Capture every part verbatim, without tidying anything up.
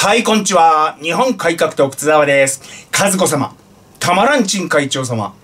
はい、こんにちは。日本改革党靴沢です。和子様、たまらんちん会長様、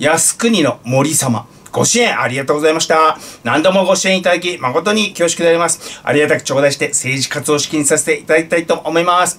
靖国の森様、ご支援ありがとうございました。何度もご支援いただき、誠に恐縮であります。ありがたく頂戴して政治活動資金させていただきたいと思います。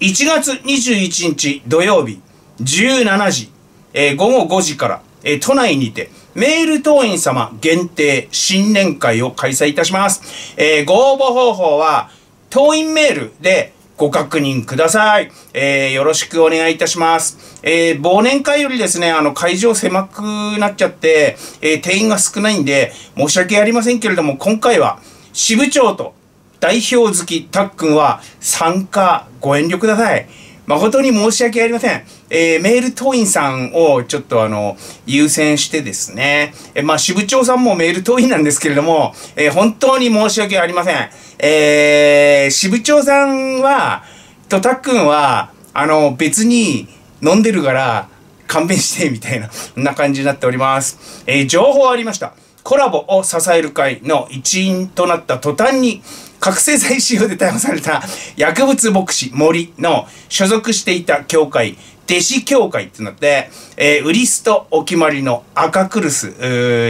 いちがつにじゅういちにち土曜日、じゅうしちじ、えー、ごごごじから、えー、都内にて、メール党員様限定新年会を開催いたします。えー、ご応募方法は、党員メールでご確認ください。えー、よろしくお願いいたします。えー、忘年会よりですね、あの、会場狭くなっちゃって、えー、定員が少ないんで、申し訳ありませんけれども、今回は、支部長と代表好きたっくんは参加ご遠慮ください。誠に申し訳ありません。えー、メール党員さんをちょっとあの、優先してですね。えー、まあ、支部長さんもメール党員なんですけれども、えー、本当に申し訳ありません。えー、支部長さんは、とたっくんは、あの、別に飲んでるから、勘弁して、みたいな、そんな感じになっております。えー、情報ありました。コラボを支える会の一員となった途端に、覚醒剤使用で逮捕された薬物牧師森の所属していた教会、弟子教会ってなって、えー、ウリストお決まりの赤クルス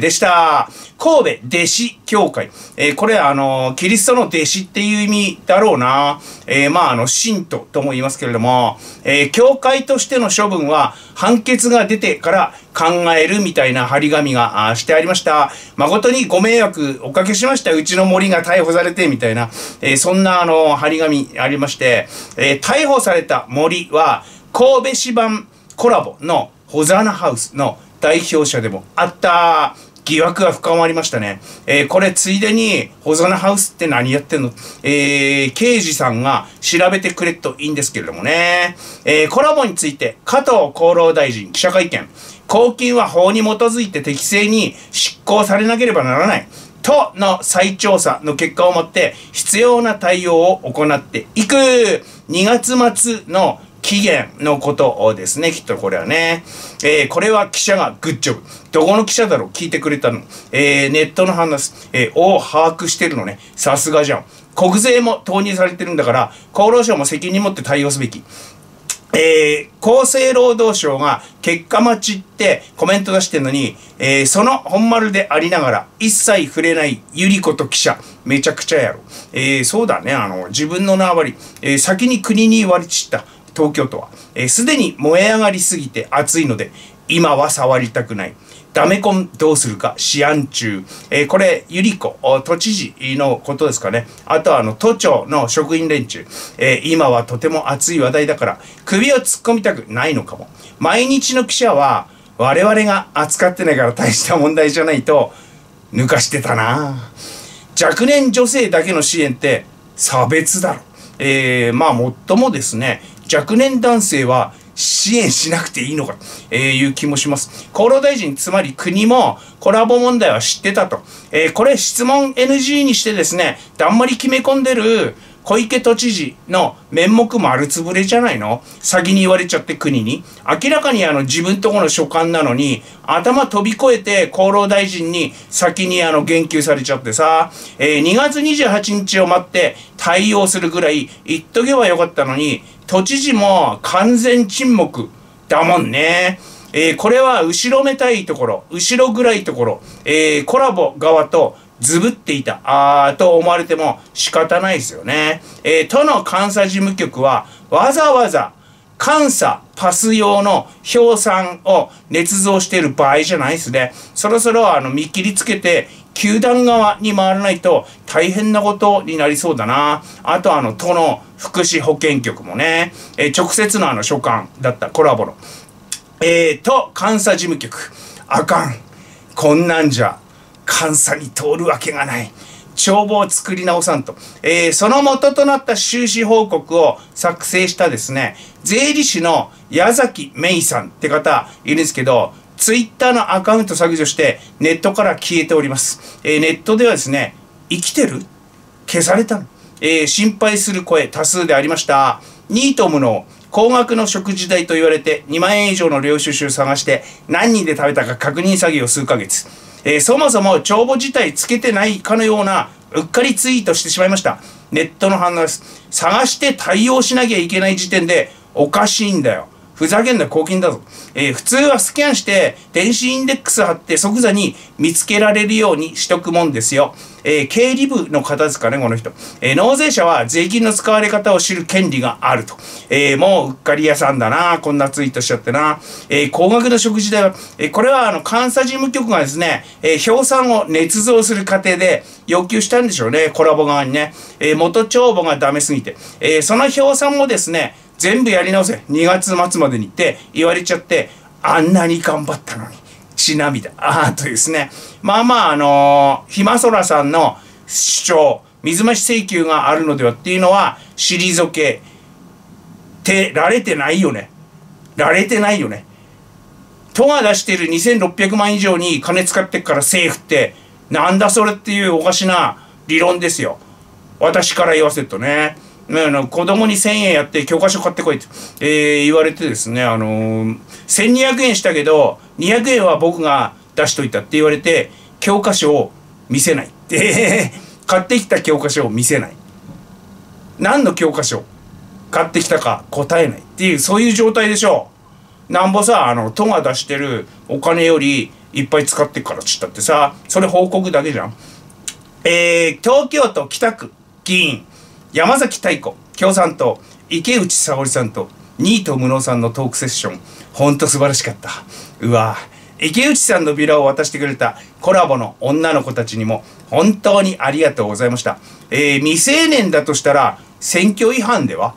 でした。神戸弟子教会。えー、これはあのー、キリストの弟子っていう意味だろうな。えー、まああの、信徒とも言いますけれども、えー、教会としての処分は判決が出てから考えるみたいな張り紙があしてありました。誠にご迷惑おかけしました。うちの森が逮捕されてみたいな、えー、そんなあのー、張り紙ありまして、えー、逮捕された森は、神戸市版コラボのホザーナハウスの代表者でもあった疑惑が深まりましたね。えー、これついでにホザーナハウスって何やってんの、えー、刑事さんが調べてくれといいんですけれどもね。えー、コラボについて加藤厚労大臣記者会見。公金は法に基づいて適正に執行されなければならない。との再調査の結果をもって必要な対応を行っていく。にがつまつの期限のことをですね、きっとこれはね。えー、これは記者がグッジョブ。どこの記者だろう聞いてくれたの。えー、ネットの話、えー、を把握してるのね。さすがじゃん。国税も投入されてるんだから、厚労省も責任持って対応すべき。えー、厚生労働省が結果待ちってコメント出してるのに、えー、その本丸でありながら一切触れないゆりこと記者。めちゃくちゃやろ。えー、そうだね。あの、自分の縄張り、えー、先に国に割り散った。東京都は、えー、すでに燃え上がりすぎて暑いので、今は触りたくない。ダメコンどうするか、試案中。えー、これ、ゆり子、都知事のことですかね。あとは、あの、都庁の職員連中。えー、今はとても熱い話題だから、首を突っ込みたくないのかも。毎日の記者は、我々が扱ってないから大した問題じゃないと、抜かしてたな。若年女性だけの支援って、差別だろ。えー、まあ、もっともですね、若年男性は支援しなくていいのかという気もします。厚労大臣、つまり国もコラボ問題は知ってたと。えー、これ質問 エヌジー にしてですね、だんまり決め込んでる小池都知事の面目丸つぶれじゃないの？先に言われちゃって国に。明らかにあの自分とこの所管なのに、頭飛び越えて厚労大臣に先にあの言及されちゃってさ、えー、にがつにじゅうはちにちを待って対応するぐらい言っとけばよかったのに、都知事も完全沈黙だもんね。えー、これは後ろめたいところ、後ろ暗いところ、えー、コラボ側とずぶっていた、あーと思われても仕方ないですよね。えー、都の監査事務局はわざわざ監査パス用の評算を捏造している場合じゃないですね。そろそろあの見切りつけて、球団側に回らないと大変なことになりそうだな。あとあの、都の福祉保健局もね、えー、直接のあの所管だったコラボの。えー、都監査事務局。あかん。こんなんじゃ、監査に通るわけがない。帳簿を作り直さんと。えー、その元となった収支報告を作成したですね、税理士の矢崎芽衣さんって方いるんですけど、ツイッターのアカウント削除してネットから消えております。えー、ネットではですね、生きてる？消されたの？えー、心配する声多数でありました。ニートムの高額の食事代と言われてにまんえん以上の領収書を探して何人で食べたか確認作業を数ヶ月。えー、そもそも帳簿自体つけてないかのようなうっかりツイートしてしまいました。ネットの反応です。探して対応しなきゃいけない時点でおかしいんだよ。ふざけんな、公金だぞ。えー、普通はスキャンして、電子インデックス貼って即座に見つけられるようにしとくもんですよ。えー、経理部の方ですかね、この人。えー、納税者は税金の使われ方を知る権利があると。えー、もううっかり屋さんだな、こんなツイートしちゃってな。えー、高額の食事代は、えー、これはあの、監査事務局がですね、えー、表参を捏造する過程で要求したんでしょうね、コラボ側にね。えー、元帳簿がダメすぎて。えー、その表参もですね、全部やり直せ。にがつまつまでにって言われちゃって、あんなに頑張ったのに、血涙。ああ、とですね。まあまあ、あのー、ひまそらさんの主張、水増し請求があるのではっていうのは、退けてられてないよね。られてないよね。都が出してるにせんろっぴゃくまん以上に金使ってっから政府って、なんだそれっていうおかしな理論ですよ。私から言わせるとね。子供にせんえんやって教科書買ってこいって、えー、言われてですね、あのー、せんにひゃくえんしたけど、にひゃくえんは僕が出しといたって言われて、教科書を見せないって、買ってきた教科書を見せない。何の教科書買ってきたか答えないっていう、そういう状態でしょう。なんぼさ、あの、都が出してるお金よりいっぱい使ってからちったってさ、それ報告だけじゃん。えー、東京都北区議員。山崎太子、共産党、池内沙織さんと、ニート無能さんのトークセッション、ほんと素晴らしかった。うわぁ、池内さんのビラを渡してくれたコラボの女の子たちにも、本当にありがとうございました。えー、未成年だとしたら、選挙違反では？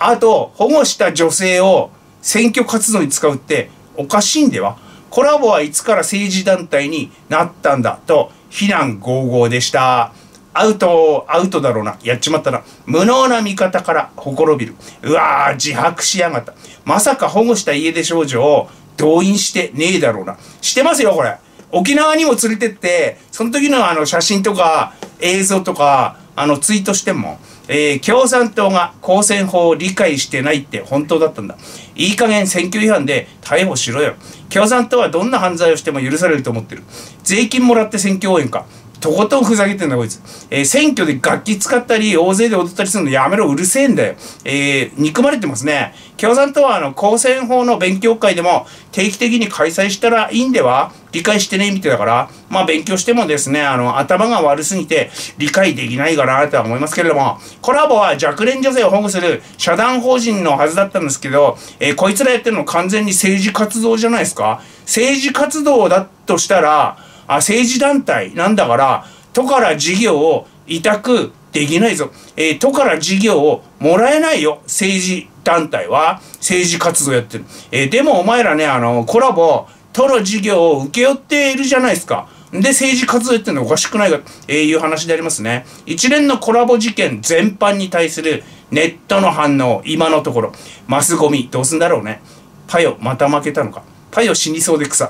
あと、保護した女性を選挙活動に使うっておかしいんでは？コラボはいつから政治団体になったんだと、非難轟々でした。アウト、アウトだろうな。やっちまったな。無能な味方からほころびる。うわぁ、自白しやがった。まさか保護した家出少女を動員してねえだろうな。してますよ、これ。沖縄にも連れてって、その時のあの写真とか映像とか、あのツイートしても、えー、共産党が公選法を理解してないって本当だったんだ。いい加減選挙違反で逮捕しろよ。共産党はどんな犯罪をしても許されると思ってる。税金もらって選挙応援か。とことんふざけてんだこいつ。えー、選挙で楽器使ったり、大勢で踊ったりするのやめろ、うるせえんだよ。えー、憎まれてますね。共産党はあの、公選法の勉強会でも定期的に開催したらいいんでは？理解してねえみたいだから、まあ勉強してもですね、あの、頭が悪すぎて理解できないかなとは思いますけれども、コラボは若年女性を保護する社団法人のはずだったんですけど、えー、こいつらやってるの完全に政治活動じゃないですか？政治活動だとしたら、あ、政治団体なんだから、都から事業を委託できないぞ。えー、都から事業をもらえないよ。政治団体は政治活動やってる。えー、でもお前らね、あの、コラボ、都の事業を請け負っているじゃないですか。で、政治活動やってるのおかしくないか、えー、いう話でありますね。一連のコラボ事件全般に対するネットの反応、今のところ。マスゴミ、どうすんだろうね。パヨ、また負けたのか。パヨ死にそうで草。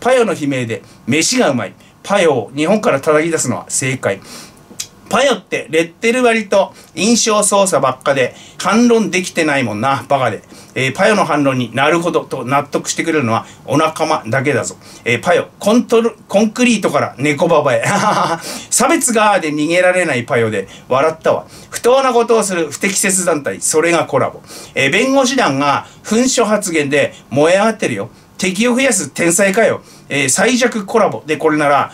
パヨの悲鳴で飯がうまい。パヨを日本から叩き出すのは正解。パヨってレッテル割りと印象操作ばっかで反論できてないもんな、バカで。えー、パヨの反論になるほどと納得してくれるのはお仲間だけだぞ。えー、パヨ、コントロ、コンクリートから猫ババへ。差別がーで逃げられないパヨで笑ったわ。不当なことをする不適切団体、それがコラボ。えー、弁護士団が噴書発言で燃え上がってるよ。敵を増やす天才かよ。えー、最弱コラボでこれなら、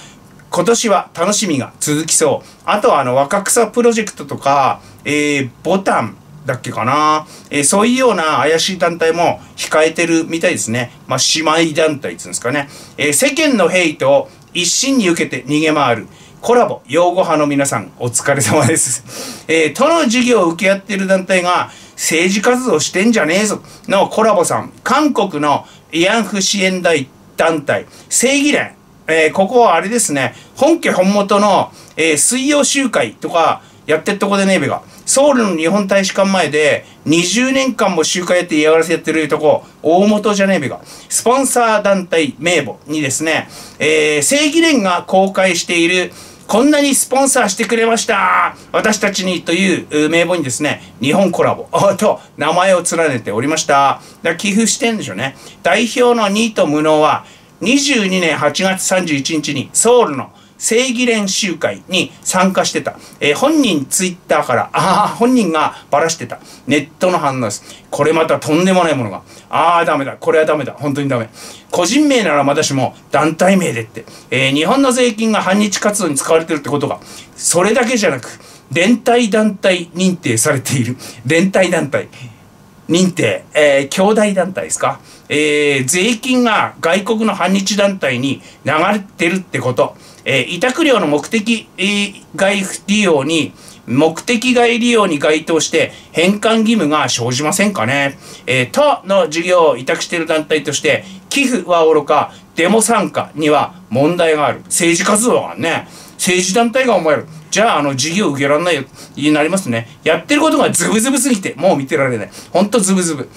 今年は楽しみが続きそう。あとはあの、若草プロジェクトとか、えー、ボタンだっけかな。えー、そういうような怪しい団体も控えてるみたいですね。まあ、姉妹団体っていうんですかね。えー、世間のヘイトを一身に受けて逃げ回る。コラボ、擁護派の皆さん、お疲れ様です。えー、都の事業を受け合ってる団体が、政治活動してんじゃねえぞのコラボさん。韓国の慰安婦支援団体、正義連。えー、ここはあれですね、本家本元の、えー、水曜集会とかやってるとこでねえべが、ソウルの日本大使館前でにじゅうねんかんも集会やって嫌がらせやってるとこ、大元じゃねえべが、スポンサー団体名簿にですね、えー、正義連が公開しているこんなにスポンサーしてくれました私たちにという名簿にですね、日本コラボと名前を連ねておりました。だから寄付してんでしょうね。代表のニート無能はにじゅうにねんはちがつさんじゅういちにちにソウルの正義連集会に参加してた。えー、本人ツイッターから、ああ、本人がばらしてた。ネットの反応です。これまたとんでもないものが。ああ、ダメだ。これはダメだ。本当にダメ。個人名ならまだしも団体名でって。えー、日本の税金が反日活動に使われてるってことが、それだけじゃなく、連帯団体認定されている。連帯団体認定。えー、兄弟団体ですか。えー、税金が外国の反日団体に流れてるってこと。えー、委託料の目的外利用に、目的外利用に該当して返還義務が生じませんかね。えー、他の事業を委託している団体として、寄付はおろか、デモ参加には問題がある。政治活動はね、政治団体が思える。じゃあ、あの、事業受けられないよ、になりますね。やってることがズブズブすぎて、もう見てられない。ほんとズブズブ。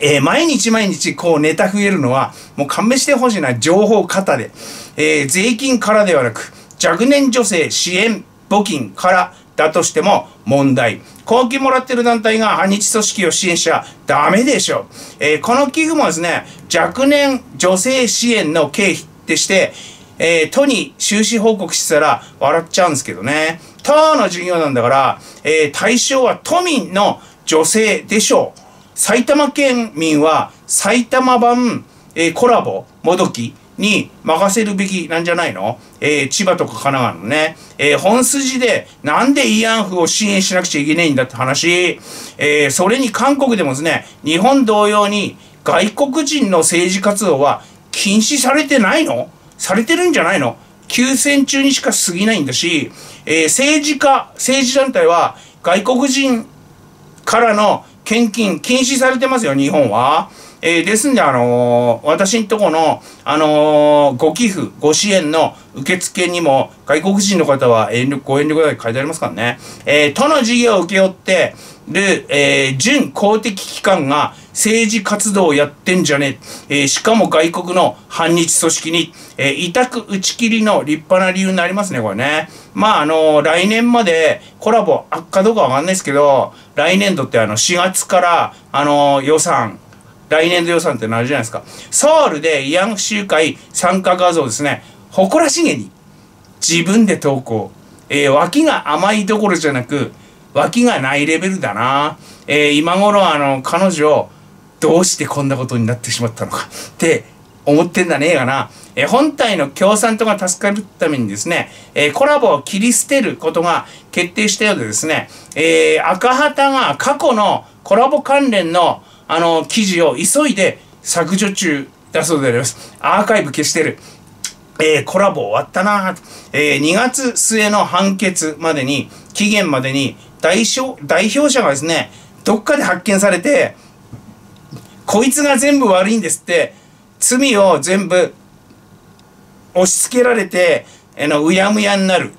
えー、毎日毎日こうネタ増えるのはもう勘弁してほしいな。情報型で、えー、税金からではなく若年女性支援募金からだとしても問題。公金もらってる団体が反日組織を支援しちゃダメでしょう。えー、この寄付もですね、若年女性支援の経費ってして、えー、都に収支報告したら笑っちゃうんですけどね。都の事業なんだから、えー、対象は都民の女性でしょう。埼玉県民は埼玉版、えー、コラボもどきに任せるべきなんじゃないの。えー、千葉とか神奈川のね、えー、本筋でなんで慰安婦を支援しなくちゃいけないんだって話。えー、それに韓国でもですね、日本同様に外国人の政治活動は禁止されてないの？されてるんじゃないの？休戦中にしか過ぎないんだし、えー、政治家、政治団体は外国人からの献金禁止されてますよ、日本は。えー、ですんで、あのー、私んとこの、あのー、ご寄付、ご支援の受付にも、外国人の方は遠慮、ご遠慮ください書いてありますからね。えー、都の事業を請け負ってる、えー、準公的機関が政治活動をやってんじゃねえ。えー、しかも外国の反日組織に、えー、委託打ち切りの立派な理由になりますね、これね。まあ、あのー、来年までコラボあっかどうかわかんないですけど、来年度ってあのしがつからあの予算、来年度予算ってなるじゃないですか。ソウルで慰安婦集会参加画像ですね。誇らしげに自分で投稿。えー、脇が甘いどころじゃなく、脇がないレベルだな。えー、今頃あの彼女どうしてこんなことになってしまったのかって思ってんだねえがな。えー、本体の共産党が助かるためにですね、えー、コラボを切り捨てることが決定したようでですね、えー、赤旗が過去のコラボ関連の、あの記事を急いで削除中だそうであります。アーカイブ消してる。えー、コラボ終わったなぁ、えー、にがつ末の判決までに、期限までに代表、代表者がですね、どっかで発見されて、こいつが全部悪いんですって、罪を全部押し付けられて、あのうやむやになる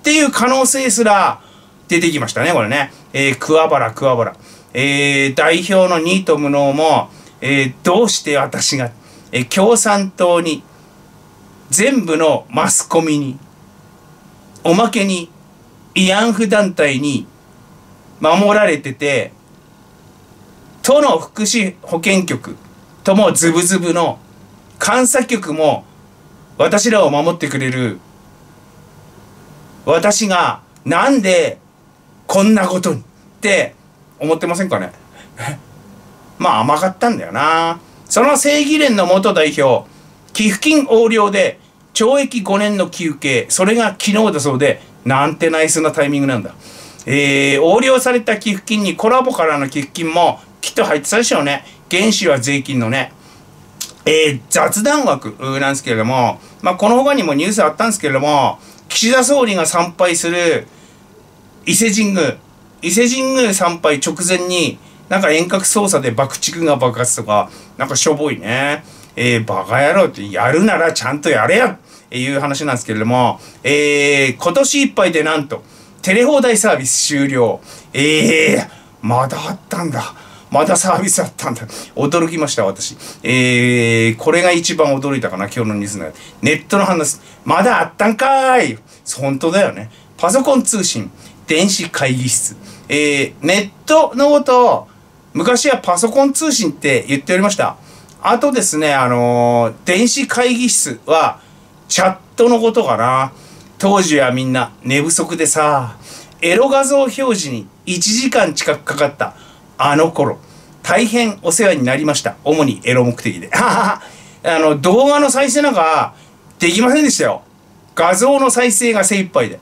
っていう可能性すら出てきましたね、これね。えー、桑原、桑原。えー、代表のニート無能も、えー、どうして私が、えー、共産党に、全部のマスコミに、おまけに、慰安婦団体に守られてて、都の福祉保健局ともズブズブの、監査局も私らを守ってくれる、私がなんでこんなことにって思ってませんかね。まあ甘かったんだよな。その正義連の元代表、寄付金横領で懲役ごねんの求刑、それが昨日だそうで、なんてナイスなタイミングなんだ。えー、横領された寄付金にコラボからの寄付金もきっと入ってたでしょうね。原資は税金のね。えー、雑談枠なんですけれども、まあこの他にもニュースあったんですけれども、岸田総理が参拝する伊勢神宮、伊勢神宮参拝直前になんか遠隔操作で爆竹が爆発とか、なんかしょぼいね。えー、バカ野郎ってやるならちゃんとやれよっていう話なんですけれども、えー、今年いっぱいでなんとテレ放題サービス終了。えー、まだあったんだ。まだサービスあったんだ。驚きました、私。えー、これが一番驚いたかな、今日のニュースの。ネットの話、まだあったんかーい。本当だよね。パソコン通信、電子会議室。えー、ネットのことを、昔はパソコン通信って言っておりました。あとですね、あのー、電子会議室は、チャットのことかな。当時はみんな寝不足でさ、エロ画像表示にいちじかん近くかかったあの頃、大変お世話になりました。主にエロ目的で。あの、動画の再生なんかできませんでしたよ。画像の再生が精一杯で。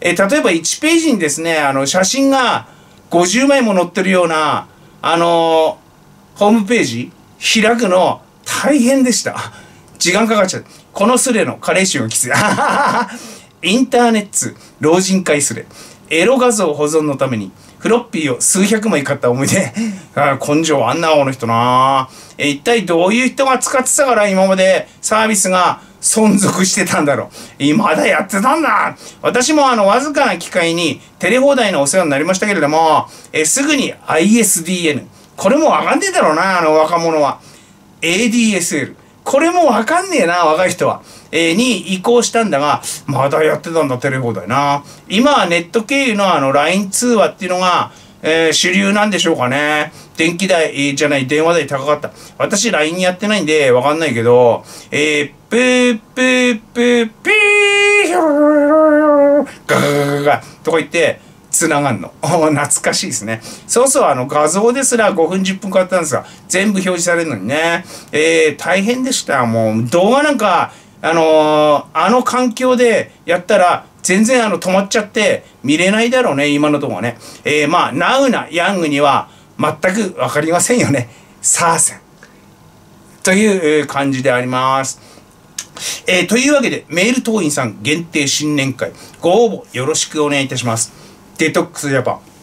え、例えばいちページにですね、あの、写真がごじゅうまいも載ってるような、あのー、ホームページ開くの大変でした。時間かかっちゃった。このスレの加齢臭がきつい。インターネット老人会スレ。エロ画像保存のためにフロッピーを数百枚買った思い出。あ根性あんなこの人なえ。一体どういう人が使ってたから今までサービスが存続してたんだろう。今まだやってたんだ。私もあのわずかな機会にテレ放題のお世話になりましたけれども、えすぐに アイエスディーエヌ。これもわかんねえだろうな、あの若者は。エーディーエスエル。これもわかんねえな、若い人は。えー、に移行したんだが、まだやってたんだ、テレ放題な。今はネット経由のあの ライン 通話っていうのが、えー、主流なんでしょうかね。電気代じゃない、電話代高かった。私 ライン やってないんで、わかんないけど、えー、ぷーぷーぷーぴーひょろろろろろガガガガガとか言って、繋がんの。懐かしいですね。そうそう、あの画像ですらごふんじゅっぷんかかったんですが、全部表示されるのにね。えー、大変でした。もう動画なんか、あのー、あの環境でやったら、全然あの止まっちゃって見れないだろうね、今のところはね。えー、まあ、ナウなヤングには全くわかりませんよね。サーセン。という感じであります。えー、というわけで、メール党員さん限定新年会、ご応募よろしくお願いいたします。デトックスジャパン。